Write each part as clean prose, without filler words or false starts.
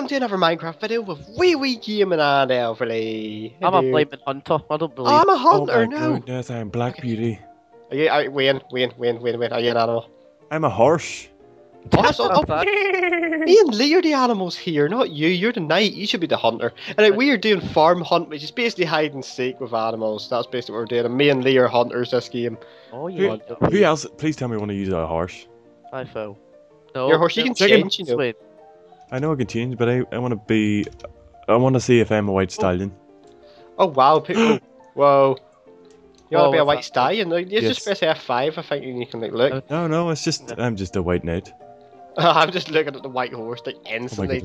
welcome to another Minecraft video with WeeWeeGaming and Elverly. I'm a blaming hunter, I don't believe. I'm a hunter, no! Oh my goodness, I'm Black Beauty. Are you, Wayne, are you an animal? I'm a horse. Me and Lee are the animals here, not you. You're the knight, you should be the hunter. And we are doing farm hunt, which is basically hide and seek with animals. That's basically what we're doing, and me and Lee are hunters this game. Oh, you who else? Please tell me you want to use a horse. I fell. No, your horse, you can change, you know. Wait. I know I can change, but I want to be... I want to see if I'm a white stallion. Oh wow, people... Whoa. You want to be a white stallion? You just press F5, I think, and you can like, look. No, it's just... I'm just a white knight. I'm just looking at the white horse, like, instantly.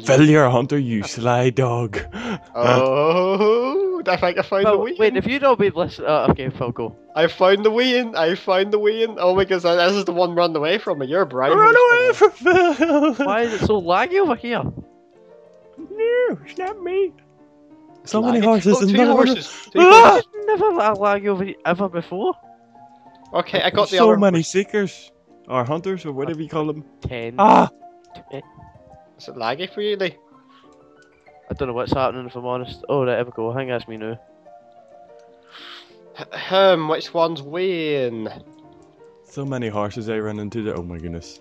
Failure hunter, you sly dog. Oh, I think I found the way in. Wait, if you don't be listening, okay, Phil, go. I found the way in. Oh my goodness, this is the one run away from me. You're Brian. Run away from Phil. Why is it so laggy over here? No, it's not me. So many horses and no horses. I've never had laggy over here ever before. Okay, I got the other. So many seekers. Or hunters, or whatever you call them. 10. Ah! 10. Is it laggy for you, Lee? I don't know what's happening, if I'm honest. Oh, right, here we go. Hang on, me now. Which one's Wayne? So many horses I ran into there. Oh my goodness.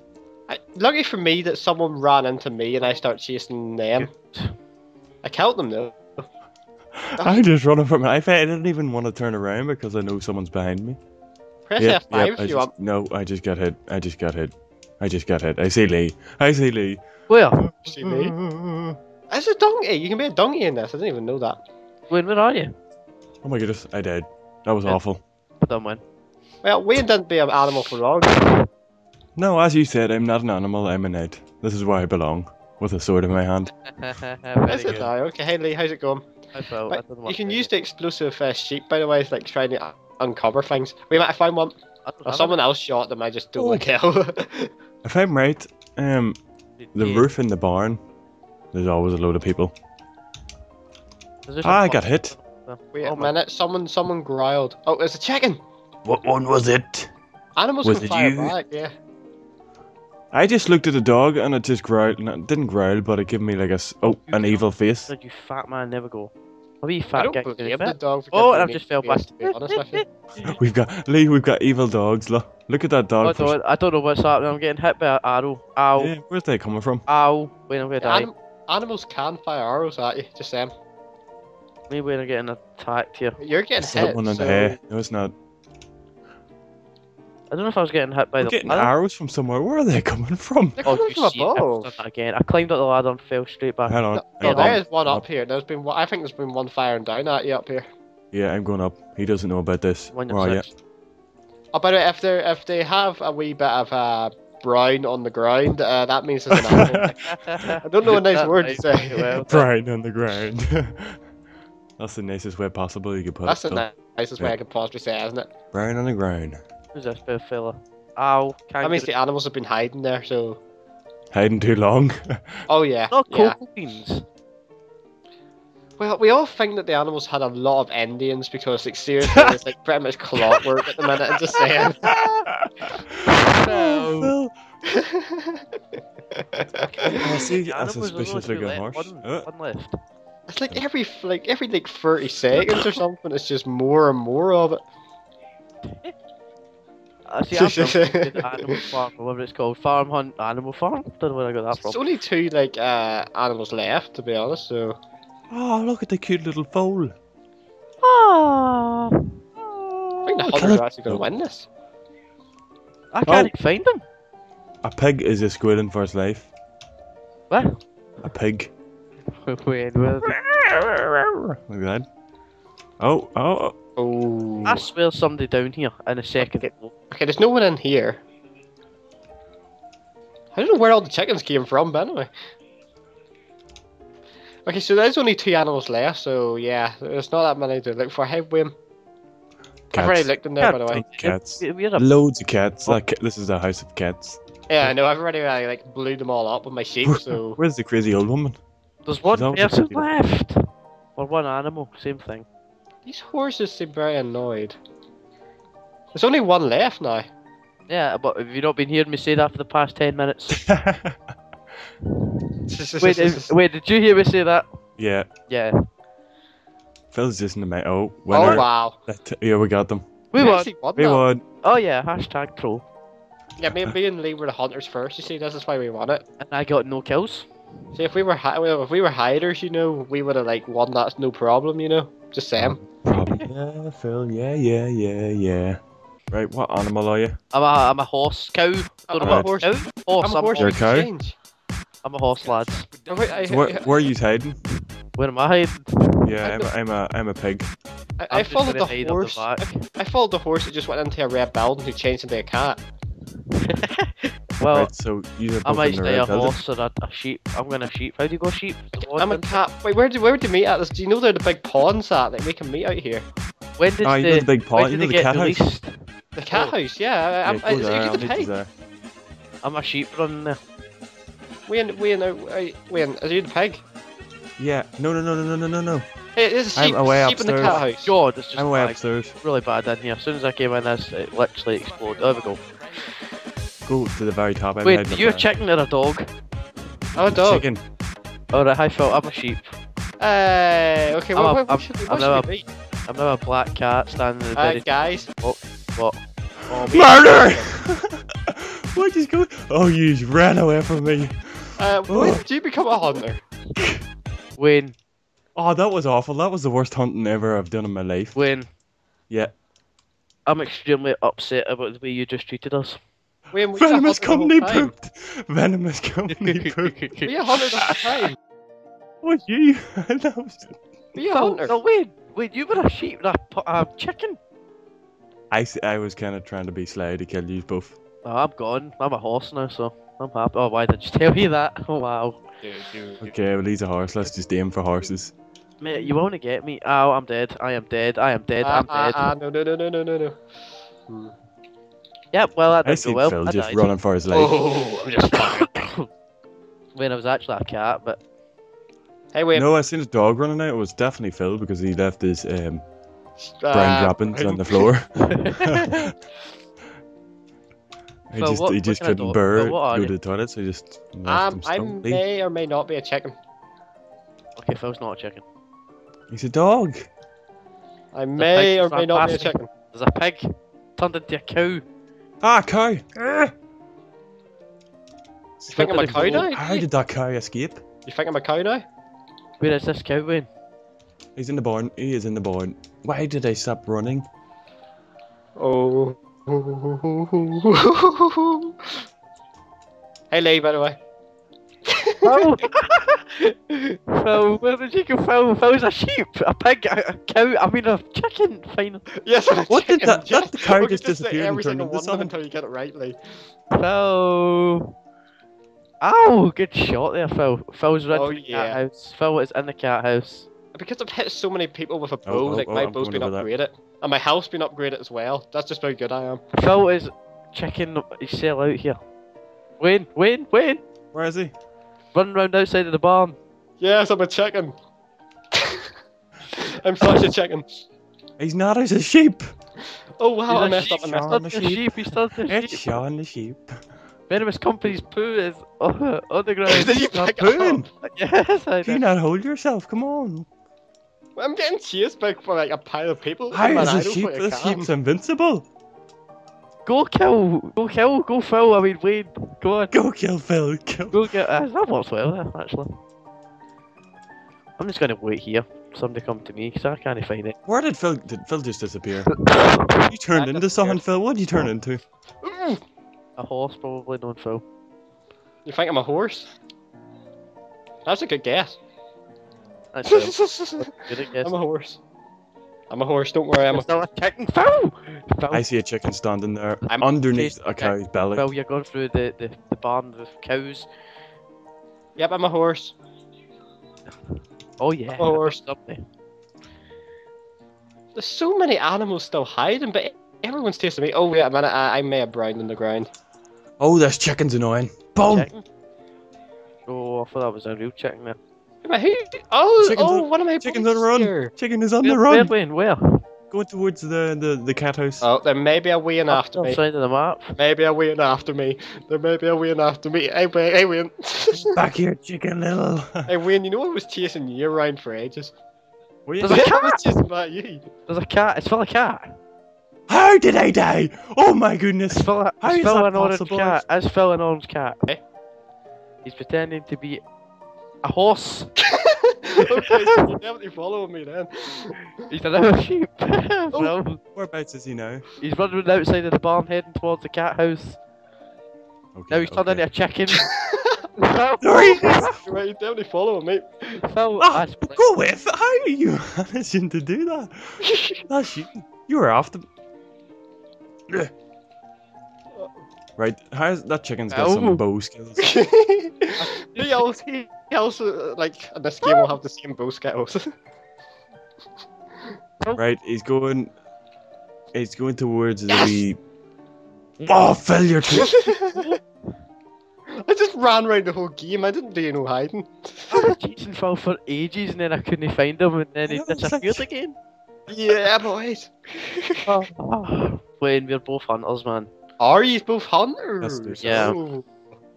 Lucky for me that someone ran into me and I start chasing them. I killed them though. I just run from my I didn't even want to turn around because I know someone's behind me. Press F5 if you want. No, I just got hit. I see Lee. Where? Oh, I see Lee. It's a donkey. You can be a donkey in this. I didn't even know that. Wayne, where are you? Oh my goodness, I died. That was awful. But then Wayne. Well, Wayne didn't be an animal for long. No, as you said, I'm not an animal. I'm a knight. This is where I belong, with a sword in my hand. Is it now? Okay, hey Lee, how's it going? I felt. You can use the explosive sheep, by the way. It's like trying to uncover things. Wait, I found one. Or someone else shot them. I just don't want to kill. If I'm right, the roof in the barn. There's always a load of people. Ah, I got hit. Wait a minute. Someone growled. Oh, there's a chicken. What one was it? Animals can fire back. Yeah. I just looked at the dog and it just growled. No, it didn't growl, but it gave me like a an evil face. You fat man, never go. What are you fat guy? Oh, and I've just fell back. To be honest, I think. We've got evil dogs. Look at that dog. I don't know what's happening. I'm getting hit by an arrow. Ow. Yeah, where's they coming from? Ow. Wait, I'm gonna die. Animals can fire arrows at you. Just saying. Maybe we're getting attacked here. You're getting hit. Someone in the hair. No, it's not. I don't know if I was getting hit by the getting arrows from somewhere. Where are they coming from? They're coming from above. Again, I climbed up the ladder and fell straight back. Hang on. There's one up here. There's been one, I think there's been one firing down at you up here. Yeah, I'm going up. He doesn't know about this. Oh, by the way, if they have a wee bit of brown on the ground, that means there's an animal. I don't know a nice word to say. Well, brown on the ground. That's the nicest way possible you could put it. That's the nicest way I could possibly say it, isn't it? Brown on the ground. Who's this big fella? Ow. That means the animals have been hiding there, so... Hiding too long? Oh yeah. Not cocoa beans. Well, we all think that the animals had a lot of Indians because, like, seriously, it's like pretty much clockwork at the minute, I'm just saying. Oh, I see a suspicious looking horse. One left. It's like every 30 seconds or something, it's just more and more of it. See, animal farm, whatever it's called, farm hunt, animal farm. Don't know where I got that from. There's only two like animals left, to be honest. So. Oh, look at the cute little foal. Oh. I think the hunter's actually going to win this. I can't find them. A pig is a squealing for its life. What? A pig. Wait, look at that. Oh. Oh. I swear somebody down here in a second. Okay, there's no one in here. I don't know where all the chickens came from, but anyway. Okay, so there's only two animals left, so yeah, there's not that many to look for. Hey, Wim. I've already looked in there, by the way. Cats. Loads of cats. This is a house of cats. Yeah, I know. I've already like blew them all up with my sheep, so... Where's the crazy old woman? There's one person left! Or one animal, same thing. These horses seem very annoyed. There's only one left now. Yeah, but have you not been hearing me say that for the past 10 minutes? Wait, did you hear me say that? Yeah. Yeah. Phil's just in the middle. Oh, winner. Oh, wow. Yeah, we got them. We won. Oh, yeah, hashtag troll. Yeah, me and Lee were the hunters first, you see, this is why we won it. And I got no kills. See, if we were hiders, you know, we would have, like, won that, no problem, you know? Just Sam. Yeah, Phil, yeah. Right, what animal are you? I'm a horse. Cow. I'm a horse. You're a cow? I'm a horse, lads. Oh, wait, where are you hiding? Where am I hiding? Yeah, I'm a pig. I followed the horse. I followed the horse that just went into a red building who changed into a cat. Well, right, so I'm actually a horse and a sheep. I'm going to sheep. How do you go sheep? I'm a cat. Wait, where do you meet at this? Do you know they're the big ponds at? Like, we can meet out here. When did you know the big pond? You know the cat house? The cat house, yeah. I'm a sheep running there. Wayne, are you the pig? Yeah. No. Hey, there's a sheep in the cat house. God, it's just I'm away upstairs. Really bad in here. As soon as I came in, it literally exploded. There we go. Go to the very top. Wait, you're a chicken or a dog? I'm a dog. Chicken. Alright, hi Phil, I'm a sheep. Okay, what should we be? I'm now a black cat standing in the very guys. Top. What? Oh, murder! What is going? Oh, you just ran away from me. When did you become a hunter? Wayne. Oh, that was awful. That was the worst hunting ever I've done in my life. Wayne. Yeah. I'm extremely upset about the way you just treated us. Wayne, Venomous Company pooped. Were you a hunter that time? Was you? That was... Were you a hunter? No, Wayne, you were a sheep and a chicken. I was kind of trying to be sly to kill you both. Oh, I'm gone. I'm a horse now, so I'm happy. Oh, why did you tell me that? Oh, wow. Dude. Okay, well, he's a horse. Let's just aim for horses. Mate, you want to get me? Oh, I'm dead. I am dead. No. Hmm. Yeah, well, that didn't go well. Phil just running for his life. Oh, I'm just... Wayne, I was actually a cat, but... Hey, Wayne. No, I seen a dog running out. It was definitely Phil, because he left his... brown wrappings on the floor. he just couldn't bear go to the toilet, so he just. I may or may not be a chicken. Okay, Phil's not a chicken. He's a dog. I may or may not be a chicken. There's a pig turned into a cow. Ah, cow! You think I'm a cow now? How did that cow escape? You think I'm a cow now? Where is this cow going? He's in the barn. He is in the barn. Why did I stop running? Oh. Hey, Lee, by the way. Oh. Phil, where did you go? Phil was a sheep, a pig, a cow, I mean a chicken, finally. Yes, what did that the cow just disappeared and turned into something? Until you get it right, Lee. Phil. Ow, good shot there, Phil. Phil's right in the cat house. Phil is in the cat house. Because I've hit so many people with a bow, my bow's been upgraded. And my health's been upgraded as well. That's just how good I am. Phil is checking his cell out here. Wayne! Where is he? Running round outside of the barn. Yes, I'm a chicken. I'm such a chicken. He's not, he's a sheep. Oh wow, I messed up and messed up. He's Sean the sheep. Venomous Company's poo is on the ground. Did you pick pooing? Yes, I did. Do you not hold yourself? Come on. Well, I'm getting chased by like a pile of people. How is this sheep? This sheep's invincible. Go Phil. I mean, Wayne. Go on. Go kill Phil. Go get. That works well, actually. I'm just gonna wait here. Somebody come to me, because I can't find it. Where did Phil? Did Phil just disappear? You turned into something, Phil. What did you turn into? A horse, probably, don't Phil. You think I'm a horse? That's a good guess. That's a good guess. I'm a horse, don't worry, I'm a chicken, Phil! I see a chicken standing there, I'm underneath a cow's belly. Phil, you're going through the barn with cows. Yep, I'm a horse. Oh yeah, I'm a horse. There's so many animals still hiding, but... Everyone's chasing me. Oh wait a minute, I may have browned on the ground. Oh, this chicken's annoying. Boom! Chicken? Oh, I thought that was a real chicken there. Oh, one of my chicken's on the run. Chicken is on the run. Where? Go towards the cat house. Oh, there may be a Ween after me. Outside of the map. Maybe a Ween after me. There may be a Ween after me. Hey, Ween. Back here, chicken little. Hey, Ween, you know I was chasing you around for ages. There's a cat! I was chasing about you. There's a cat. It's full of cat. How did I die? Oh my goodness. It's full of, how is that possible? It's full of an orange cat. Hey. He's pretending to be a horse. Okay, so you're definitely following me then. He's another sheep. Oh, whereabouts is he now? He's running outside of the barn, heading towards the cat house. Okay, now he's turned into a chicken. Phil, sorry. Right, you're definitely following me. Phil, ah, go with it. How are you managing to do that? That's you were after. Right, how's that chicken's got some bow skills? He also, like, in this game will have the same bow skills. Right, he's going towards the wee... Oh, Phil, you're too... I just ran around the whole game, I didn't do no hiding. I was chasing Phil for ages and then I couldn't find him and then he disappeared again. Yeah, boys. Wayne, we're both hunters, man. Are you both hunters? Yeah. Oh.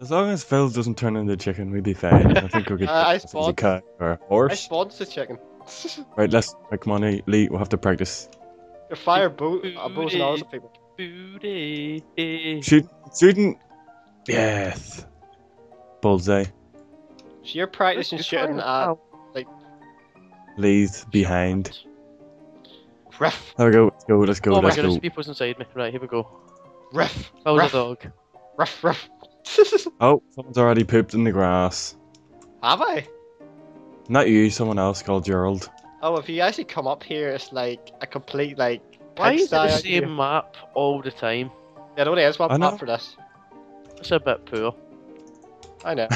As long as Phil doesn't turn into a chicken, we'll be fine. I think we'll get a cat or a horse. I spawned the chicken. Right, let's make money. Lee, we'll have to practice. Your fire boat. Bows and arrows at people. Booty. Shooting. Yes. Bullseye. So you're practicing shooting at, like... Lee's behind. Ruff. There we go. Let's go. Let's go. Oh my goodness, there's people's inside me. Right, here we go. Ruff! Oh, the dog. Ruff, ruff. Oh, someone's already pooped in the grass. Have I? Not you, someone else called Gerald. Oh, if you actually come up here, it's like a complete, like... Why is it the same map all the time? Yeah, there only is one map for this. It's a bit poor. I know.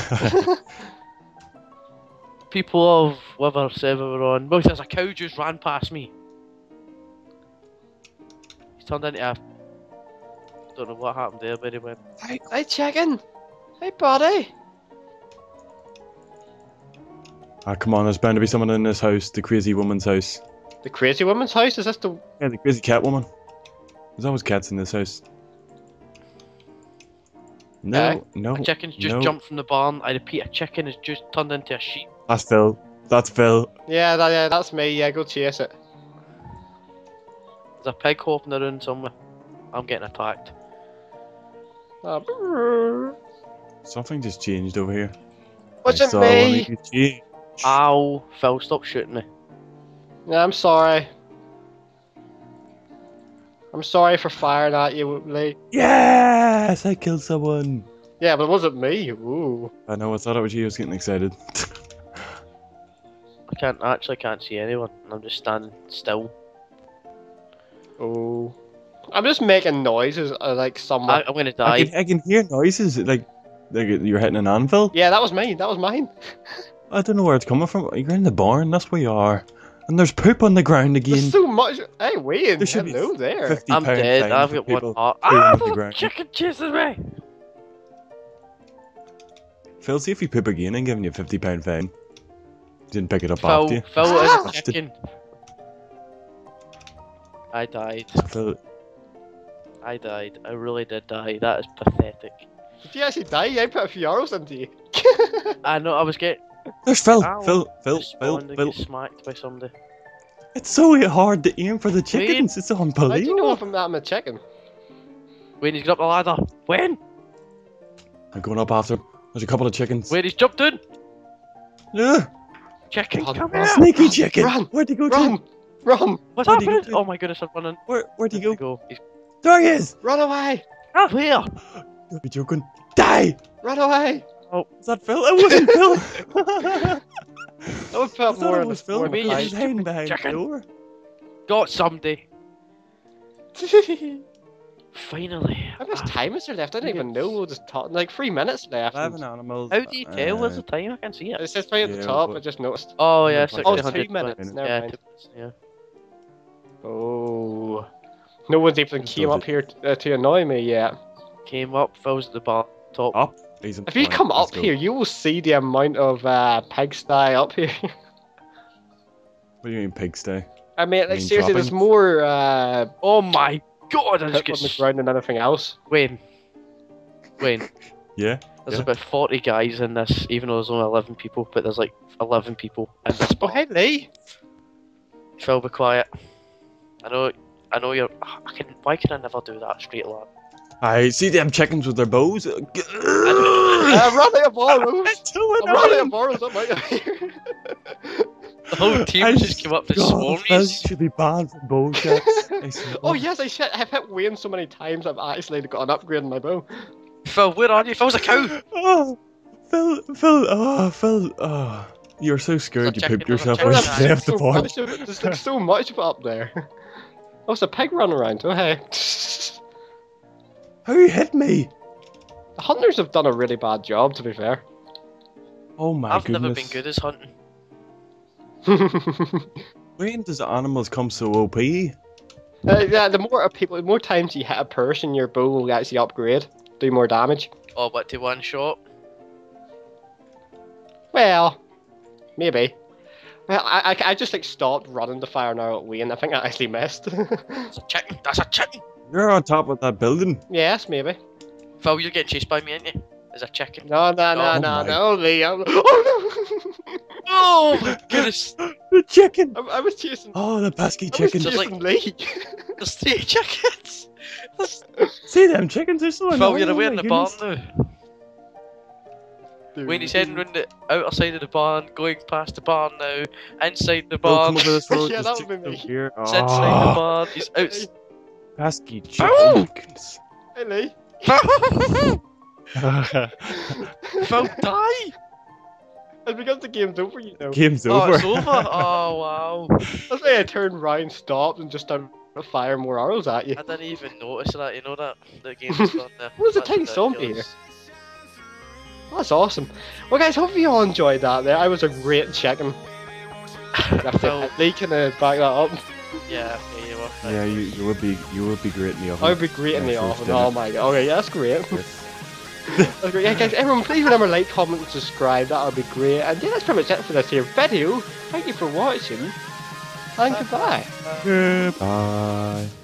People of whatever server we're on. Well, there's a cow just ran past me. He's turned into a... I don't know what happened there, but anyway. Hey, chicken! Hey, buddy! Ah, come on, there's bound to be someone in this house, the crazy woman's house. The crazy woman's house? Is this the... Yeah, the crazy cat woman. There's always cats in this house. No. A chicken's just jumped from the barn. I repeat, a chicken has just turned into a sheep. That's Phil. That's Phil. Yeah, that's me. Yeah, go chase it. There's a pig hopping around somewhere. I'm getting attacked. Something just changed over here. Was it me? Ow, Phil, stop shooting me. Yeah, I'm sorry. I'm sorry for firing at you, Lee. Yes, I killed someone. Yeah, but it wasn't me. Ooh. I know, I thought it was you. I was getting excited. I actually can't see anyone. I'm just standing still. Oh. I'm just making noises, like someone. I'm gonna die. I can hear noises, like you're hitting an anvil. Yeah, that was mine. That was mine. I don't know where it's coming from. You're in the barn. That's where you are. And there's poop on the ground again. There's so much. Hey, Wayne. Hello there. I'm dead. I've got one heart. Ah, the chicken chases me. Phil, see if you poop again. I'm giving you a £50 fine. Didn't pick it up after you. Phil is a chicken. I died. I died. I really did die. That is pathetic. Did you actually die? I put a few arrows into you. I know. I was getting. There's Phil. Ow. Phil. Smacked by somebody. It's so hard to aim for the chickens. Wayne. It's unbelievable. How do you know if I'm a chicken? Wayne, he's got the ladder. Wayne. I'm going up after him. There's a couple of chickens. Wayne, he's jumped in. Yeah. Chicken, come here. Sneaky chicken. Run. Where'd he go? Run. What's happening? Oh my goodness, I'm running. Where'd he go? There he is! Run away! Out here! Don't be joking. Die! Run away! Oh, is that Phil? It wasn't Phil! I thought it was Phil, but he's hiding behind the door. Got somebody. Finally. How much time is there left? I don't even know. There's like 3 minutes left. 11 animals. How do you tell? Where's the time? I can't see it. It says right at the top, I just noticed. Oh yeah, 600. 2 minutes. Never mind. Yeah. Oh... No one's even came up here to annoy me yet. Came up, Phil's at the bar top. Up? If you come up here, you will see the amount of pigsty up here. What do you mean pigsty? I mean, like, seriously, dropping. There's more. Oh my god! I just get on the ground and anything else. Wayne. Yeah. There's about 40 guys in this, even though there's only 11 people. But there's like 11 people in this spot. Oh, hey, Phil, be quiet. I know you're. Why can I never do that straight lad? I see them chickens with their bows. I'm running a borrow. I'm running a borrow. The whole team just came up to swarm. This should be banned from bow shots. Oh yes, I've hit Wayne so many times. I've actually got an upgrade in my bow. Phil, where are you? Phil's a cow. Oh, Phil. Oh, you're so scared you pooped yourself when you left the bar. There's so much up there. Oh, it's a pig running around. Oh hey. How you hit me? The hunters have done a really bad job, to be fair. Oh my goodness. I've never been good as hunting. When does animals come so OP? Yeah, the more people, the more times you hit a person, your bow will actually upgrade, do more damage. Oh, but to one shot? Well, maybe. I just like stopped running to fire now at Wayne. I think I actually missed. That's a chicken. That's a chicken. You're on top of that building. Yes, maybe. Phil, you're getting chased by me, ain't you? There's a chicken. No, Liam. Oh no! Oh my goodness! The chicken. I was chasing. Oh, the pesky chicken. Just like Lee. There's three chickens. See them chickens? They're so annoying. Phil, you're away in the barn now. When he's heading round the outer side of the barn, going past the barn now, inside the barn. Come over this road. Yeah, that would be me. Here. He's inside the barn. He's out. Pesky chickens. Hey, Lee. Phil, die! It's because the game's over, you know. Game's over. Oh, it's over? Oh, wow. That's why I turned round, stopped, and just started to fire more arrows at you. I didn't even notice that, you know that? The game's done there. What is a tiny zombie here? That's awesome. Well, guys, hope you all enjoyed that there. I was a great chicken. Lee, can I back that up? Yeah, you were. Yeah, you would be great in the oven. I would be great in the oven. Oh my god. Okay, yeah, that's great. Yes. That's great. Yeah, guys, everyone, please remember like, comment, and subscribe. That would be great. And yeah, that's pretty much it for this here video. Thank you for watching, and goodbye. Goodbye.